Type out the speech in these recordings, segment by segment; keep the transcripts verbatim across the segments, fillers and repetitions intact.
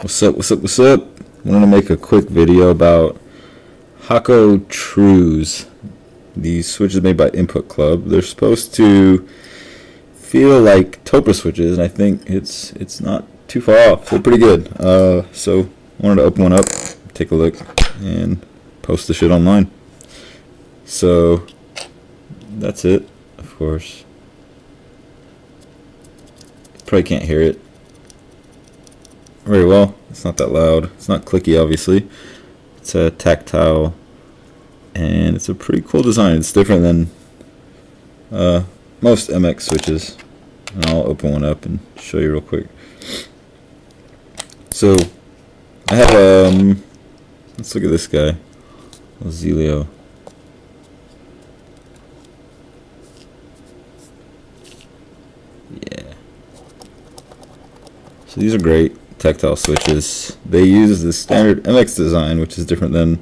What's up, what's up, what's up? I want to make a quick video about Hako Trues. These switches made by Input Club. They're supposed to feel like Topre switches, and I think it's it's not too far off. They're pretty good. Uh, so I wanted to open one up, take a look, and post the shit online. So that's it, of course. Probably can't hear it very well. It's not that loud. It's not clicky, obviously. It's a tactile, and it's a pretty cool design. It's different than uh, most M X switches, and I'll open one up and show you real quick. So I have um let's look at this guy, Azealio. Yeah, so these are great tactile switches. They use the standard M X design, which is different than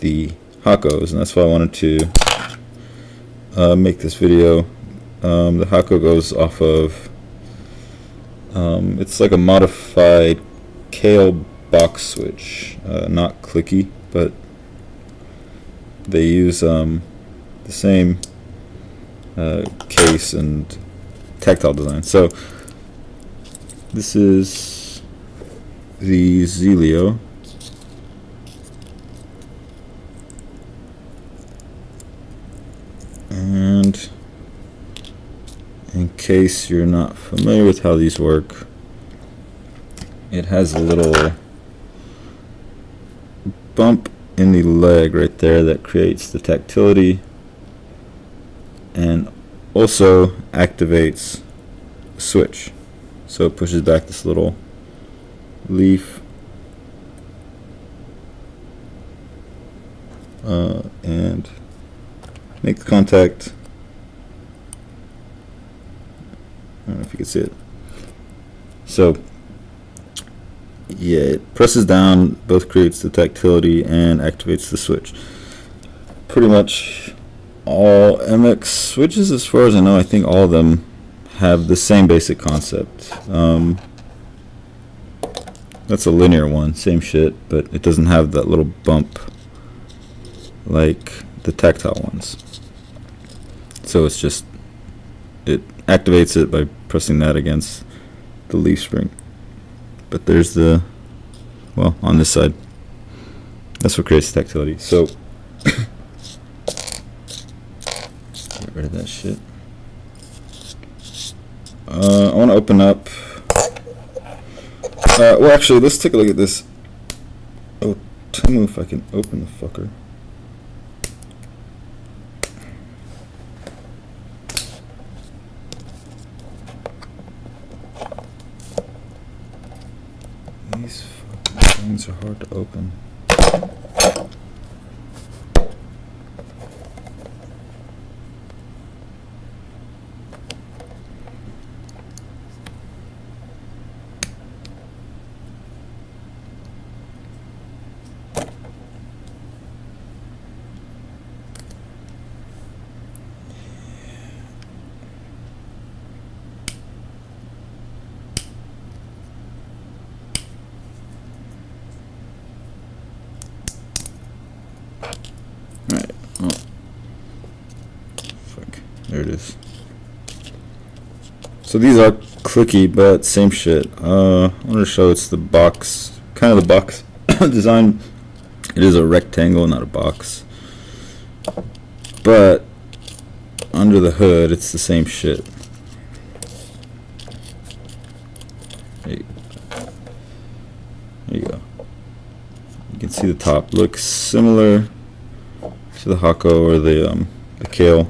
the Hakos, and that's why I wanted to uh, make this video. Um, the Hako goes off of um, it's like a modified Kailh Box switch, uh, not clicky, but they use um, the same uh, case and tactile design. So this is the Azealio, and in case you're not familiar with how these work, it has a little bump in the leg right there that creates the tactility and also activates the switch, so it pushes back this little leaf uh, and make contact. I don't know if you can see it. So yeah, it presses down, both creates the tactility and activates the switch. Pretty much all M X switches, as far as I know, I think all of them have the same basic concept. Um, That's a linear one, same shit, but it doesn't have that little bump like the tactile ones. So it's just, it activates it by pressing that against the leaf spring. But there's the, well, on this side, that's what creates tactility. So, get rid of that shit. Uh, I want to open up. Uh, well, actually, let's take a look at this. Oh, tell me if I can open the fucker. These fucking things are hard to open. There it is. So these are clicky, but same shit. Uh, I want to show it's the box, kind of the box design. It is a rectangle, not a box. But under the hood, it's the same shit. There you go. There you go. You can see the top looks similar to the Hako or the um, the Kailh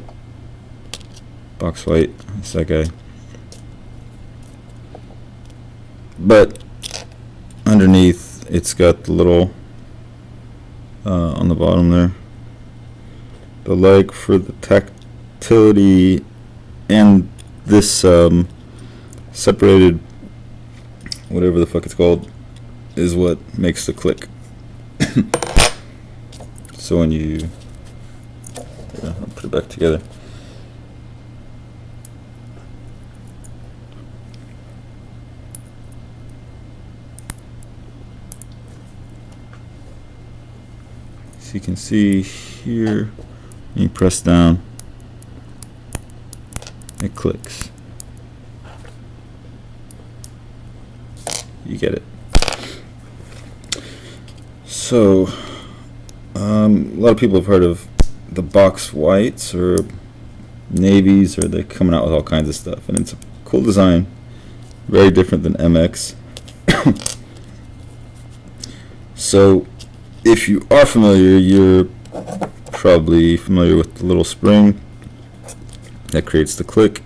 Box White. It's that guy. But underneath, it's got the little uh, on the bottom there, the leg for the tactility, and this um, separated whatever the fuck it's called is what makes the click. So when you yeah, I'll put it back together. you can see here, when you press down, it clicks. You get it. So, um, a lot of people have heard of the box whites or navies, or they're coming out with all kinds of stuff, and it's a cool design, very different than M X. So, if you are familiar, you're probably familiar with the little spring that creates the click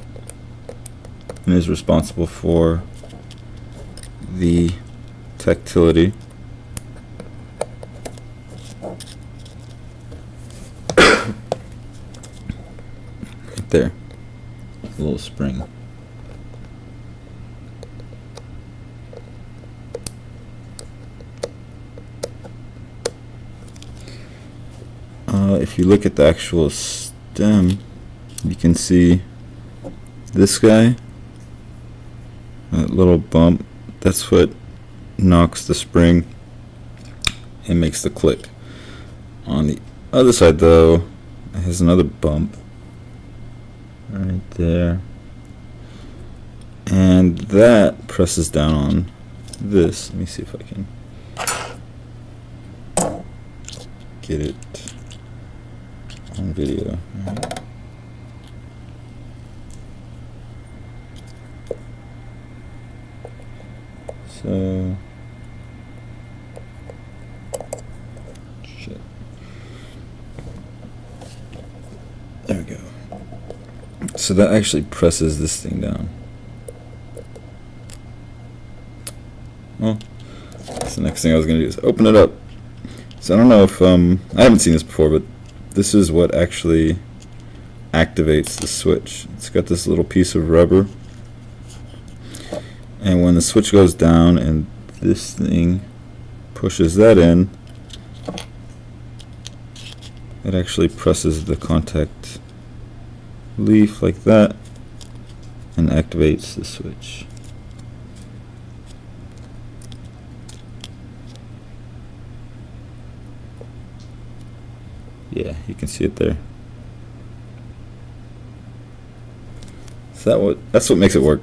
and is responsible for the tactility. Right there, a little spring. Uh, if you look at the actual stem, you can see this guy, that little bump. That's what knocks the spring and makes the click. On the other side, though, it has another bump right there, and that presses down on this. Let me see if I can get it on video. All right. So, shit. There we go. So that actually presses this thing down. Well, that's the next thing I was gonna do is open it up. So I don't know if um, I haven't seen this before, but this is what actually activates the switch. It's got this little piece of rubber. And when the switch goes down and this thing pushes that in, it actually presses the contact leaf like that and activates the switch. Yeah, you can see it there. So that what, that's what makes it work.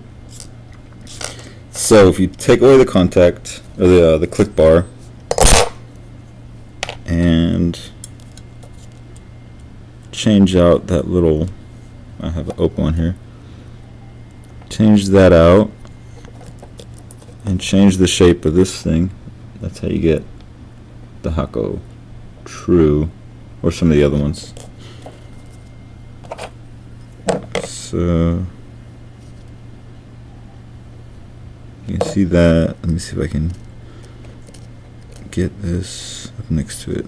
So if you take away the contact, or the, uh, the click bar, and change out that little, I have an open one here, change that out, and change the shape of this thing, that's how you get the Hako True, or some of the other ones. So, you can see that. Let me see if I can get this up next to it.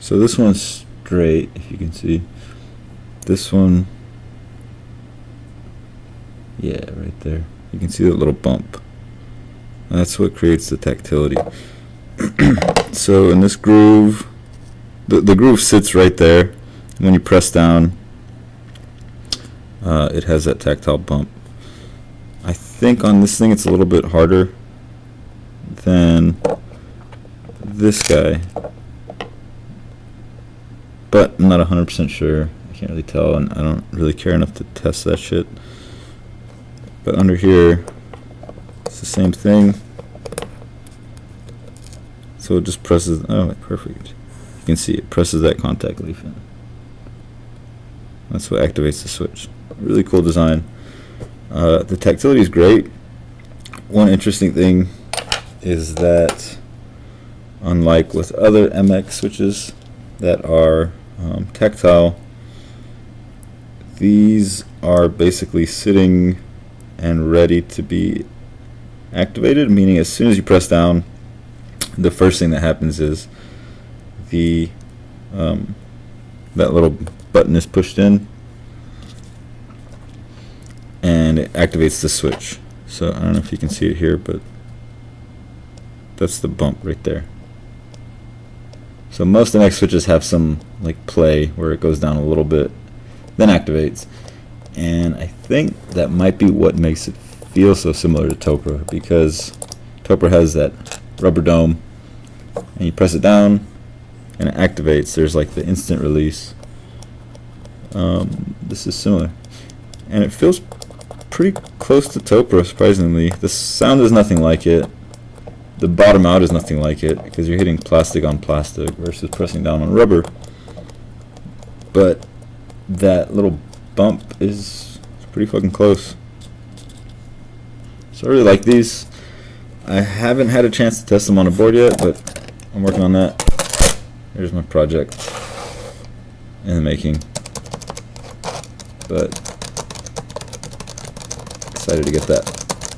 So this one's straight, if you can see. This one, yeah, right there. You can see that little bump. That's what creates the tactility. So in this groove, the, the groove sits right there. When you press down, uh, it has that tactile bump. I think on this thing it's a little bit harder than this guy, but I'm not one hundred percent sure. I can't really tell, and I don't really care enough to test that shit. But under here, it's the same thing. So it just presses, oh, perfect. You can see it presses that contact leaf in. That's what activates the switch. Really cool design. Uh, the tactility is great. One interesting thing is that, unlike with other M X switches that are um, tactile, these are basically sitting and ready to be activated, meaning as soon as you press down, the first thing that happens is the um, that little button is pushed in, and it activates the switch. So I don't know if you can see it here, but that's the bump right there. So most M X switches have some like play where it goes down a little bit, then activates. And I think that might be what makes it feel so similar to Topre, because Topre has that rubber dome and you press it down and it activates. There's like the instant release. Um, this is similar, and it feels pretty close to Topre, surprisingly. The sound is nothing like it. The bottom out is nothing like it, because you're hitting plastic on plastic versus pressing down on rubber. But that little bump is pretty fucking close. So I really like these. I haven't had a chance to test them on a board yet, but I'm working on that. Here's my project in the making. But excited to get that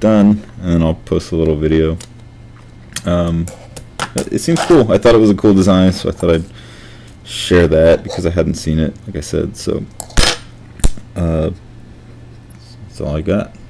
done, and then I'll post a little video. Um, it seems cool. I thought it was a cool design, so I thought I'd share that because I hadn't seen it, like I said. So uh, that's all I got.